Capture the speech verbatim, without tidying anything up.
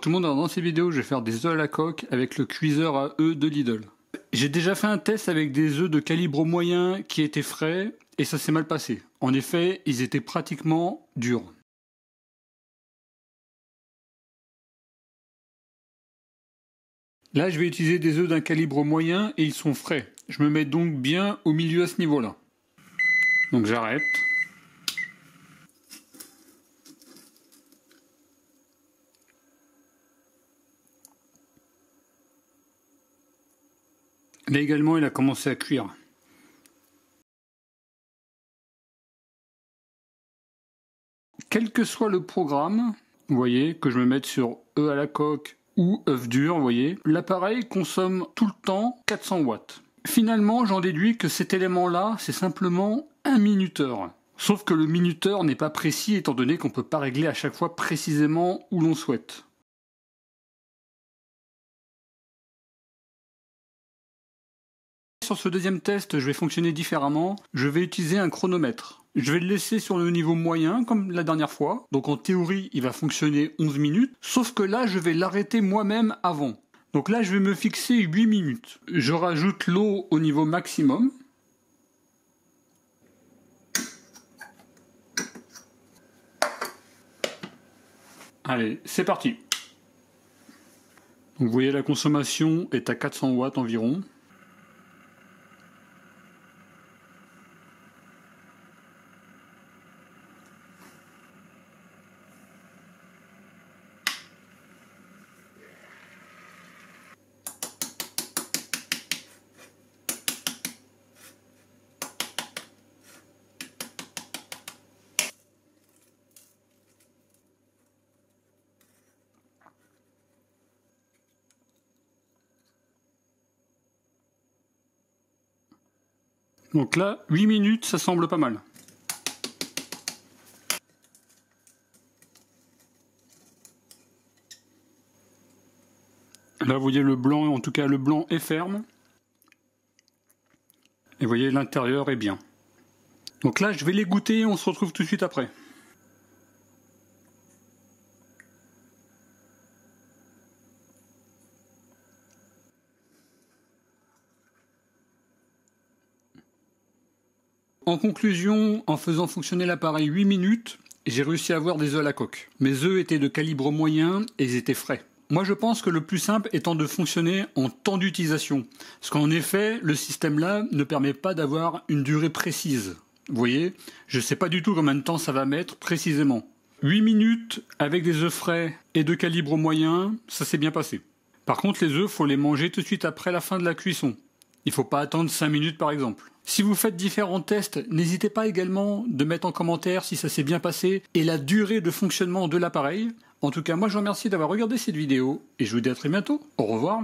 Tout le monde, dans ces vidéos, je vais faire des œufs à la coque avec le cuiseur à œufs de Lidl. J'ai déjà fait un test avec des œufs de calibre moyen qui étaient frais et ça s'est mal passé. En effet, ils étaient pratiquement durs. Là, je vais utiliser des œufs d'un calibre moyen et ils sont frais. Je me mets donc bien au milieu à ce niveau-là. Donc j'arrête. Là également, il a commencé à cuire. Quel que soit le programme, vous voyez, que je me mette sur œuf à la coque ou œuf dur, vous voyez, l'appareil consomme tout le temps quatre cents watts. Finalement, j'en déduis que cet élément-là, c'est simplement un minuteur. Sauf que le minuteur n'est pas précis étant donné qu'on ne peut pas régler à chaque fois précisément où l'on souhaite. Sur ce deuxième test, je vais fonctionner différemment. Je vais utiliser un chronomètre. Je vais le laisser sur le niveau moyen, comme la dernière fois. Donc en théorie, il va fonctionner onze minutes. Sauf que là, je vais l'arrêter moi-même avant. Donc là, je vais me fixer huit minutes. Je rajoute l'eau au niveau maximum. Allez, c'est parti. Donc vous voyez, la consommation est à quatre cents watts environ. Donc là, huit minutes, ça semble pas mal. Là, vous voyez le blanc, en tout cas le blanc est ferme. Et vous voyez, l'intérieur est bien. Donc là, je vais les goûter et on se retrouve tout de suite après. En conclusion, en faisant fonctionner l'appareil huit minutes, j'ai réussi à avoir des œufs à la coque. Mes œufs étaient de calibre moyen et ils étaient frais. Moi je pense que le plus simple étant de fonctionner en temps d'utilisation. Parce qu'en effet, le système là ne permet pas d'avoir une durée précise. Vous voyez, je ne sais pas du tout combien de temps ça va mettre précisément. huit minutes avec des œufs frais et de calibre moyen, ça s'est bien passé. Par contre les œufs, faut les manger tout de suite après la fin de la cuisson. Il ne faut pas attendre cinq minutes par exemple. Si vous faites différents tests, n'hésitez pas également de mettre en commentaire si ça s'est bien passé et la durée de fonctionnement de l'appareil. En tout cas, moi je vous remercie d'avoir regardé cette vidéo et je vous dis à très bientôt. Au revoir.